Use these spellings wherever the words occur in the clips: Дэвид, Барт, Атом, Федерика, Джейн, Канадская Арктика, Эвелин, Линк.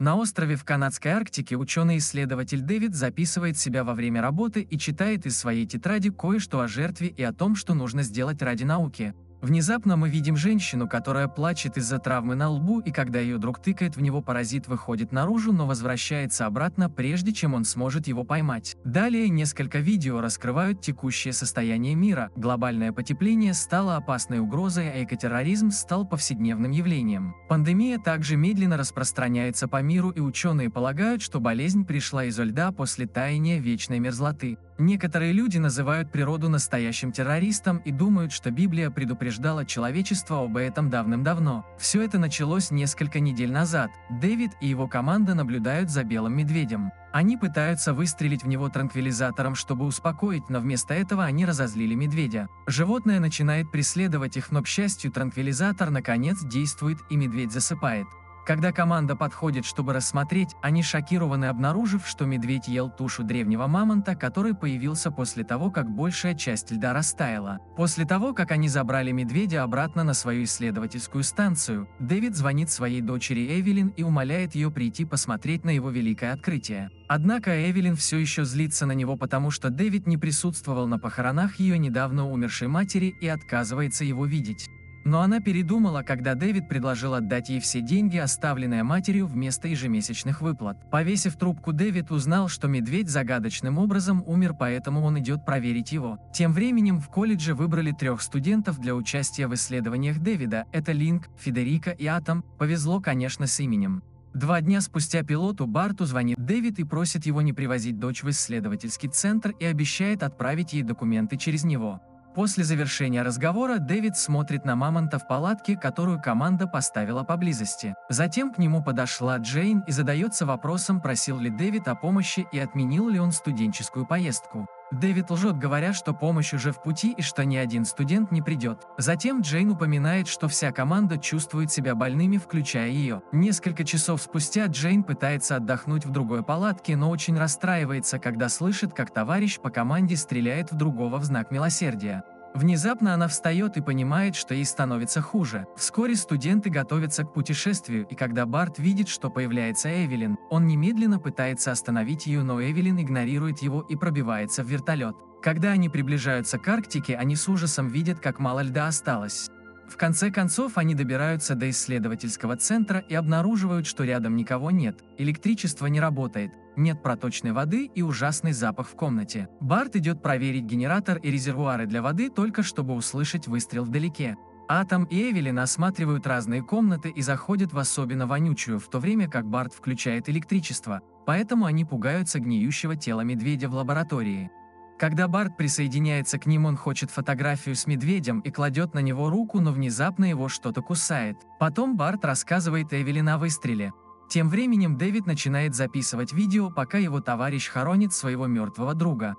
На острове в Канадской Арктике ученый-исследователь Дэвид записывает себя во время работы и читает из своей тетради кое-что о жертве и о том, что нужно сделать ради науки. Внезапно мы видим женщину, которая плачет из-за травмы на лбу, и когда ее друг тыкает в него, паразит выходит наружу, но возвращается обратно, прежде чем он сможет его поймать. Далее несколько видео раскрывают текущее состояние мира. Глобальное потепление стало опасной угрозой, а экотерроризм стал повседневным явлением. Пандемия также медленно распространяется по миру, и ученые полагают, что болезнь пришла из-за льда после таяния вечной мерзлоты. Некоторые люди называют природу настоящим террористом и думают, что Библия предупреждала человечество об этом давным-давно. Все это началось несколько недель назад. Дэвид и его команда наблюдают за белым медведем. Они пытаются выстрелить в него транквилизатором, чтобы успокоить, но вместо этого они разозлили медведя. Животное начинает преследовать их, но, к счастью, транквилизатор наконец действует, и медведь засыпает. Когда команда подходит, чтобы рассмотреть, они шокированы, обнаружив, что медведь ел тушу древнего мамонта, который появился после того, как большая часть льда растаяла. После того, как они забрали медведя обратно на свою исследовательскую станцию, Дэвид звонит своей дочери Эвелин и умоляет ее прийти посмотреть на его великое открытие. Однако Эвелин все еще злится на него, потому что Дэвид не присутствовал на похоронах ее недавно умершей матери и отказывается его видеть. Но она передумала, когда Дэвид предложил отдать ей все деньги, оставленные матерью, вместо ежемесячных выплат. Повесив трубку, Дэвид узнал, что медведь загадочным образом умер, поэтому он идет проверить его. Тем временем в колледже выбрали 3 студентов для участия в исследованиях Дэвида. Это Линк, Федерика и Атом. Повезло, конечно, с именем. 2 дня спустя пилоту Барту звонит Дэвид и просит его не привозить дочь в исследовательский центр и обещает отправить ей документы через него. После завершения разговора Дэвид смотрит на мамонта в палатке, которую команда поставила поблизости. Затем к нему подошла Джейн и задается вопросом, просил ли Дэвид о помощи и отменил ли он студенческую поездку. Дэвид лжет, говоря, что помощь уже в пути и что ни один студент не придет. Затем Джейн упоминает, что вся команда чувствует себя больными, включая ее. Несколько часов спустя Джейн пытается отдохнуть в другой палатке, но очень расстраивается, когда слышит, как товарищ по команде стреляет в другого в знак милосердия. Внезапно она встает и понимает, что ей становится хуже. Вскоре студенты готовятся к путешествию, и когда Барт видит, что появляется Эвелин, он немедленно пытается остановить ее, но Эвелин игнорирует его и пробивается в вертолет. Когда они приближаются к Арктике, они с ужасом видят, как мало льда осталось. В конце концов они добираются до исследовательского центра и обнаруживают, что рядом никого нет, электричество не работает, нет проточной воды и ужасный запах в комнате. Барт идет проверить генератор и резервуары для воды, только чтобы услышать выстрел вдалеке. Атом и Эвелин осматривают разные комнаты и заходят в особенно вонючую, в то время как Барт включает электричество, поэтому они пугаются гниющего тела медведя в лаборатории. Когда Барт присоединяется к ним, он хочет фотографию с медведем и кладет на него руку, но внезапно его что-то кусает. Потом Барт рассказывает Эвелин о выстреле. Тем временем Дэвид начинает записывать видео, пока его товарищ хоронит своего мертвого друга.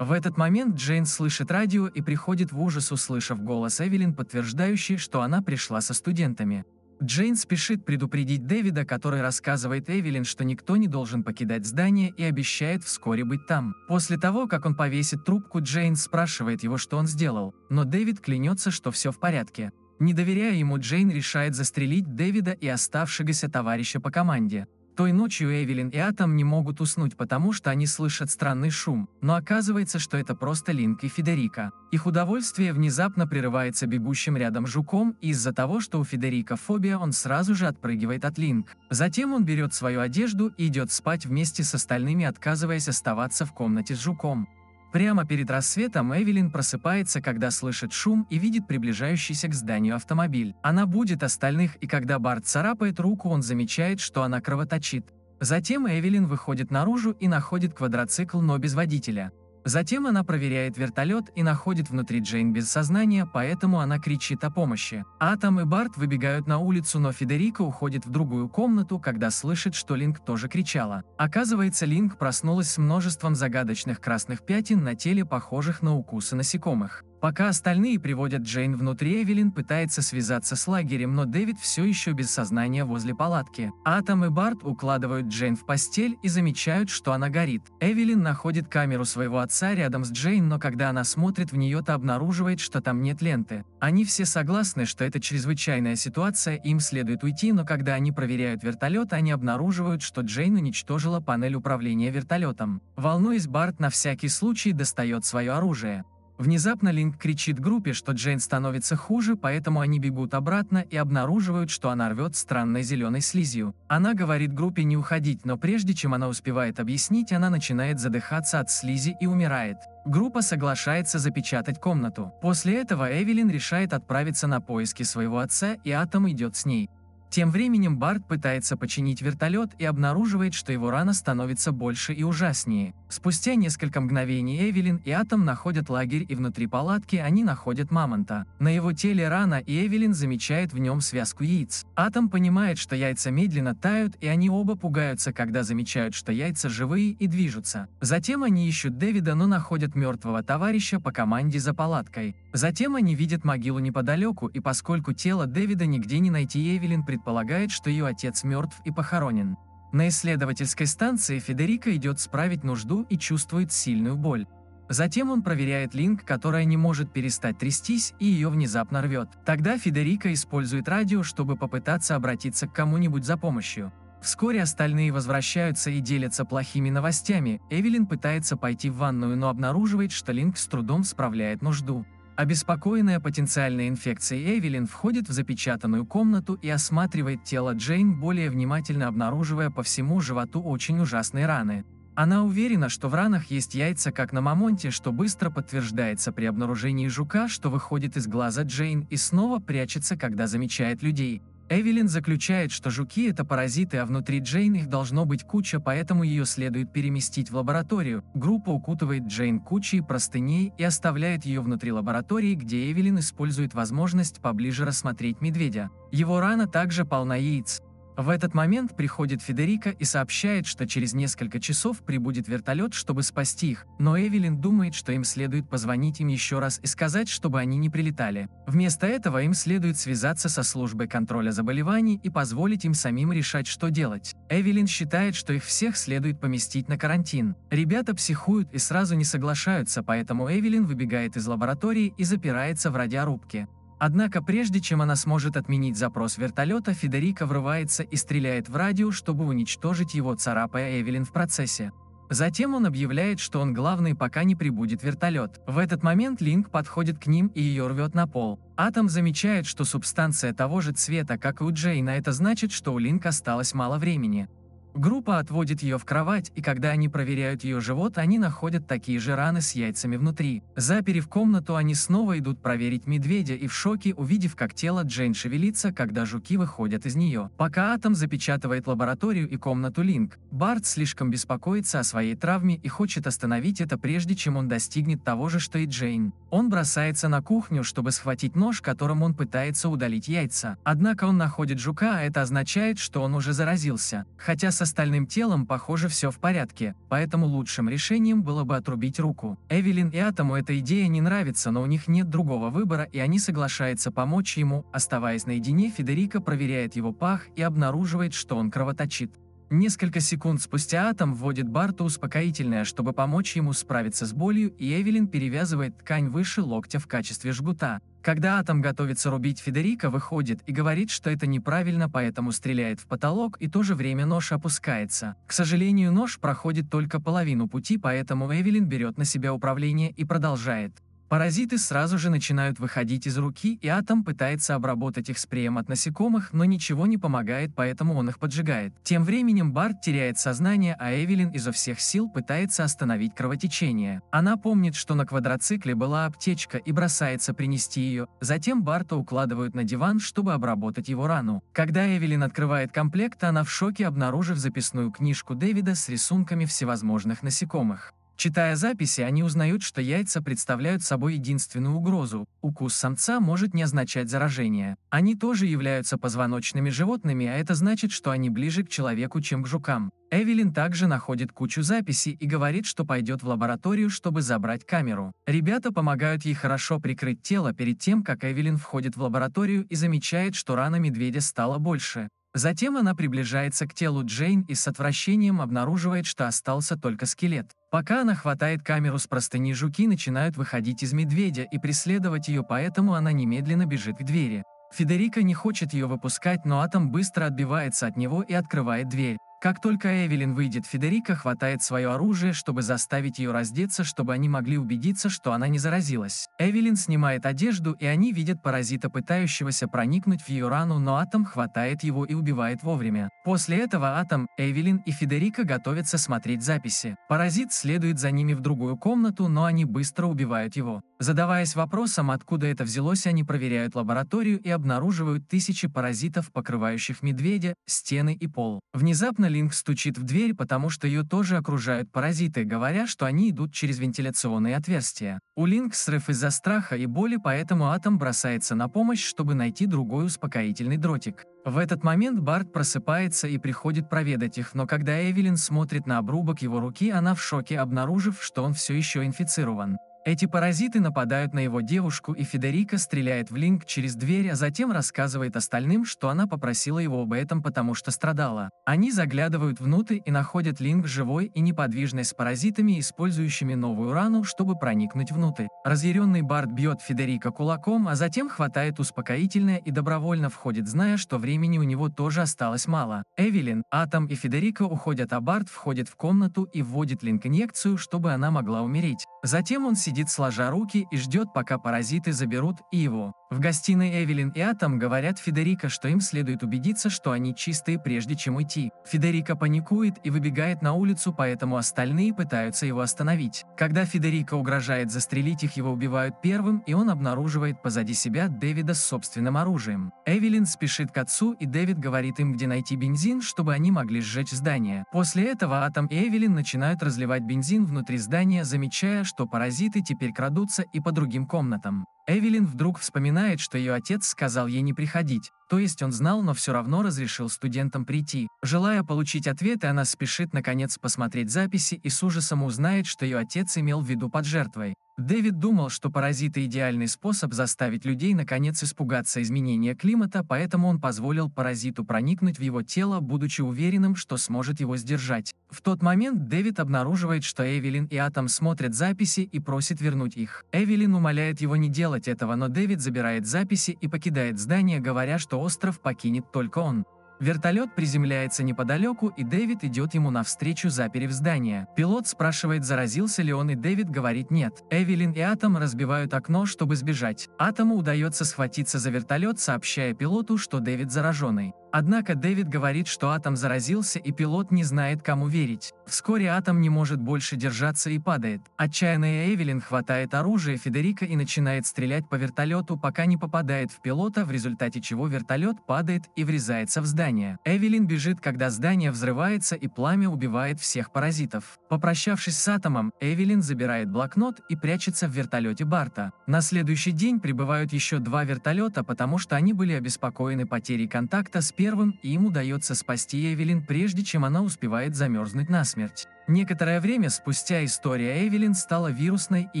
В этот момент Джейн слышит радио и приходит в ужас, услышав голос Эвелин, подтверждающий, что она пришла со студентами. Джейн спешит предупредить Дэвида, который рассказывает Эвелин, что никто не должен покидать здание, и обещает вскоре быть там. После того, как он повесит трубку, Джейн спрашивает его, что он сделал, но Дэвид клянется, что все в порядке. Не доверяя ему, Джейн решает застрелить Дэвида и оставшегося товарища по команде. Той ночью Эвелин и Атом не могут уснуть, потому что они слышат странный шум, но оказывается, что это просто Линк и Федерика. Их удовольствие внезапно прерывается бегущим рядом жуком, и из-за того, что у Федерика фобия, он сразу же отпрыгивает от Линк. Затем он берет свою одежду и идет спать вместе с остальными, отказываясь оставаться в комнате с жуком. Прямо перед рассветом Эвелин просыпается, когда слышит шум и видит приближающийся к зданию автомобиль. Она будит остальных, и когда Барт царапает руку, он замечает, что она кровоточит. Затем Эвелин выходит наружу и находит квадроцикл, но без водителя. Затем она проверяет вертолет и находит внутри Джейн без сознания, поэтому она кричит о помощи. Атом и Барт выбегают на улицу, но Федерика уходит в другую комнату, когда слышит, что Линк тоже кричала. Оказывается, Линк проснулась с множеством загадочных красных пятен на теле, похожих на укусы насекомых. Пока остальные приводят Джейн внутри, Эвелин пытается связаться с лагерем, но Дэвид все еще без сознания возле палатки. Атом и Барт укладывают Джейн в постель и замечают, что она горит. Эвелин находит камеру своего отца рядом с Джейн, но когда она смотрит в нее, то обнаруживает, что там нет ленты. Они все согласны, что это чрезвычайная ситуация, им следует уйти, но когда они проверяют вертолет, они обнаруживают, что Джейн уничтожила панель управления вертолетом. Волнуясь, Барт на всякий случай достает свое оружие. Внезапно Линк кричит группе, что Джейн становится хуже, поэтому они бегут обратно и обнаруживают, что она рвет странной зеленой слизью. Она говорит группе не уходить, но прежде чем она успевает объяснить, она начинает задыхаться от слизи и умирает. Группа соглашается запечатать комнату. После этого Эвелин решает отправиться на поиски своего отца, и Атом идет с ней. Тем временем Барт пытается починить вертолет и обнаруживает, что его рана становится больше и ужаснее. Спустя несколько мгновений Эвелин и Атом находят лагерь, и внутри палатки они находят мамонта. На его теле рана, и Эвелин замечает в нем связку яиц. Атом понимает, что яйца медленно тают, и они оба пугаются, когда замечают, что яйца живые и движутся. Затем они ищут Дэвида, но находят мертвого товарища по команде за палаткой. Затем они видят могилу неподалеку, и поскольку тело Дэвида нигде не найти, Эвелин предполагает, что ее отец мертв и похоронен. На исследовательской станции Федерика идет справить нужду и чувствует сильную боль. Затем он проверяет Линк, которая не может перестать трястись, и ее внезапно рвет. Тогда Федерика использует радио, чтобы попытаться обратиться к кому-нибудь за помощью. Вскоре остальные возвращаются и делятся плохими новостями. Эвелин пытается пойти в ванную, но обнаруживает, что Линк с трудом справляет нужду. Обеспокоенная потенциальной инфекцией, Эвелин входит в запечатанную комнату и осматривает тело Джейн, более внимательно обнаруживая по всему животу очень ужасные раны. Она уверена, что в ранах есть яйца, как на мамонте, что быстро подтверждается при обнаружении жука, что выходит из глаза Джейн и снова прячется, когда замечает людей. Эвелин заключает, что жуки – это паразиты, а внутри Джейн их должно быть куча, поэтому ее следует переместить в лабораторию. Группа укутывает Джейн кучей простыней и оставляет ее внутри лаборатории, где Эвелин использует возможность поближе рассмотреть медведя. Его рана также полна яиц. В этот момент приходит Федерика и сообщает, что через несколько часов прибудет вертолет, чтобы спасти их, но Эвелин думает, что им следует позвонить им еще раз и сказать, чтобы они не прилетали. Вместо этого им следует связаться со службой контроля заболеваний и позволить им самим решать, что делать. Эвелин считает, что их всех следует поместить на карантин. Ребята психуют и сразу не соглашаются, поэтому Эвелин выбегает из лаборатории и запирается в радиорубке. Однако прежде чем она сможет отменить запрос вертолета, Федерика врывается и стреляет в радио, чтобы уничтожить его, царапая Эвелин в процессе. Затем он объявляет, что он главный, пока не прибудет вертолет. В этот момент Линк подходит к ним и ее рвет на пол. Атом замечает, что субстанция того же цвета, как и у Джейна, это значит, что у Линк осталось мало времени. Группа отводит ее в кровать, и когда они проверяют ее живот, они находят такие же раны с яйцами внутри. Заперев комнату, они снова идут проверить медведя и в шоке, увидев, как тело Джейн шевелится, когда жуки выходят из нее. Пока Атом запечатывает лабораторию и комнату Линк, Барт слишком беспокоится о своей травме и хочет остановить это, прежде чем он достигнет того же, что и Джейн. Он бросается на кухню, чтобы схватить нож, которым он пытается удалить яйца. Однако он находит жука, а это означает, что он уже заразился. Хотя с остальным телом, похоже, все в порядке, поэтому лучшим решением было бы отрубить руку. Эвелин и Атому эта идея не нравится, но у них нет другого выбора, и они соглашаются помочь ему. Оставаясь наедине, Федерика проверяет его пах и обнаруживает, что он кровоточит. Несколько секунд спустя Атом вводит Барту успокоительное, чтобы помочь ему справиться с болью, и Эвелин перевязывает ткань выше локтя в качестве жгута. Когда Атом готовится рубить, Федерика выходит и говорит, что это неправильно, поэтому стреляет в потолок, и в то же время нож опускается. К сожалению, нож проходит только половину пути, поэтому Эвелин берет на себя управление и продолжает. Паразиты сразу же начинают выходить из руки, и Атом пытается обработать их спреем от насекомых, но ничего не помогает, поэтому он их поджигает. Тем временем Барт теряет сознание, а Эвелин изо всех сил пытается остановить кровотечение. Она помнит, что на квадроцикле была аптечка, и бросается принести ее. Затем Барта укладывают на диван, чтобы обработать его рану. Когда Эвелин открывает комплект, она в шоке, обнаружив записную книжку Дэвида с рисунками всевозможных насекомых. Читая записи, они узнают, что яйца представляют собой единственную угрозу. Укус самца может не означать заражение. Они тоже являются позвоночными животными, а это значит, что они ближе к человеку, чем к жукам. Эвелин также находит кучу записей и говорит, что пойдет в лабораторию, чтобы забрать камеру. Ребята помогают ей хорошо прикрыть тело перед тем, как Эвелин входит в лабораторию и замечает, что рана медведя стала больше. Затем она приближается к телу Джейн и с отвращением обнаруживает, что остался только скелет. Пока она хватает камеру с простыни, жуки начинают выходить из медведя и преследовать ее, поэтому она немедленно бежит к двери. Федерика не хочет ее выпускать, но Атом быстро отбивается от него и открывает дверь. Как только Эвелин выйдет, Федерика хватает свое оружие, чтобы заставить ее раздеться, чтобы они могли убедиться, что она не заразилась. Эвелин снимает одежду, и они видят паразита, пытающегося проникнуть в ее рану, но Атом хватает его и убивает вовремя. После этого Атом, Эвелин и Федерика готовятся смотреть записи. Паразит следует за ними в другую комнату, но они быстро убивают его. Задаваясь вопросом, откуда это взялось, они проверяют лабораторию и обнаруживают тысячи паразитов, покрывающих медведя, стены и пол. Внезапно Линк стучит в дверь, потому что ее тоже окружают паразиты, говоря, что они идут через вентиляционные отверстия. У Линк срыв из-за страха и боли, поэтому Атом бросается на помощь, чтобы найти другой успокоительный дротик. В этот момент Барт просыпается и приходит проведать их, но когда Эвелин смотрит на обрубок его руки, она в шоке, обнаружив, что он все еще инфицирован. Эти паразиты нападают на его девушку, и Федерика стреляет в Линк через дверь, а затем рассказывает остальным, что она попросила его об этом, потому что страдала. Они заглядывают внутрь и находят Линк живой и неподвижной с паразитами, использующими новую рану, чтобы проникнуть внутрь. Разъяренный Барт бьет Федерика кулаком, а затем хватает успокоительное и добровольно входит, зная, что времени у него тоже осталось мало. Эвелин, Атом и Федерика уходят, а Барт входит в комнату и вводит Линк инъекцию, чтобы она могла умереть. Затем он сидит сложа руки и ждет, пока паразиты заберут и его. В гостиной Эвелин и Атом говорят Федерика, что им следует убедиться, что они чистые, прежде чем уйти. Федерика паникует и выбегает на улицу, поэтому остальные пытаются его остановить. Когда Федерика угрожает застрелить их, его убивают первым, и он обнаруживает позади себя Дэвида с собственным оружием. Эвелин спешит к отцу, и Дэвид говорит им, где найти бензин, чтобы они могли сжечь здание. После этого Атом и Эвелин начинают разливать бензин внутри здания, замечая, что паразиты теперь крадутся и по другим комнатам. Эвелин вдруг вспоминает, что ее отец сказал ей не приходить, то есть он знал, но все равно разрешил студентам прийти. Желая получить ответы, она спешит наконец посмотреть записи и с ужасом узнает, что ее отец имел в виду под жертвой. Дэвид думал, что паразиты – идеальный способ заставить людей наконец испугаться изменения климата, поэтому он позволил паразиту проникнуть в его тело, будучи уверенным, что сможет его сдержать. В тот момент Дэвид обнаруживает, что Эвелин и Атом смотрят записи и просит вернуть их. Эвелин умоляет его не делать этого, но Дэвид забирает записи и покидает здание, говоря, что остров покинет только он. Вертолет приземляется неподалеку, и Дэвид идет ему навстречу, заперев здание. Пилот спрашивает, заразился ли он, и Дэвид говорит нет. Эвелин и Атом разбивают окно, чтобы сбежать. Атому удается схватиться за вертолет, сообщая пилоту, что Дэвид зараженный. Однако Дэвид говорит, что Атом заразился, и пилот не знает, кому верить. Вскоре Атом не может больше держаться и падает. Отчаянная Эвелин хватает оружие Федерика и начинает стрелять по вертолету, пока не попадает в пилота, в результате чего вертолет падает и врезается в здание. Эвелин бежит, когда здание взрывается и пламя убивает всех паразитов. Попрощавшись с Атомом, Эвелин забирает блокнот и прячется в вертолете Барта. На следующий день прибывают еще два вертолета, потому что они были обеспокоены потерей контакта с первым, и им удается спасти Эвелин, прежде чем она успевает замерзнуть насмерть. Некоторое время спустя история Эвелин стала вирусной, и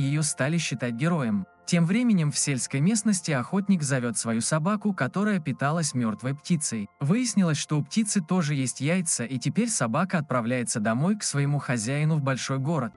ее стали считать героем. Тем временем в сельской местности охотник зовет свою собаку, которая питалась мертвой птицей. Выяснилось, что у птицы тоже есть яйца, и теперь собака отправляется домой к своему хозяину в большой город.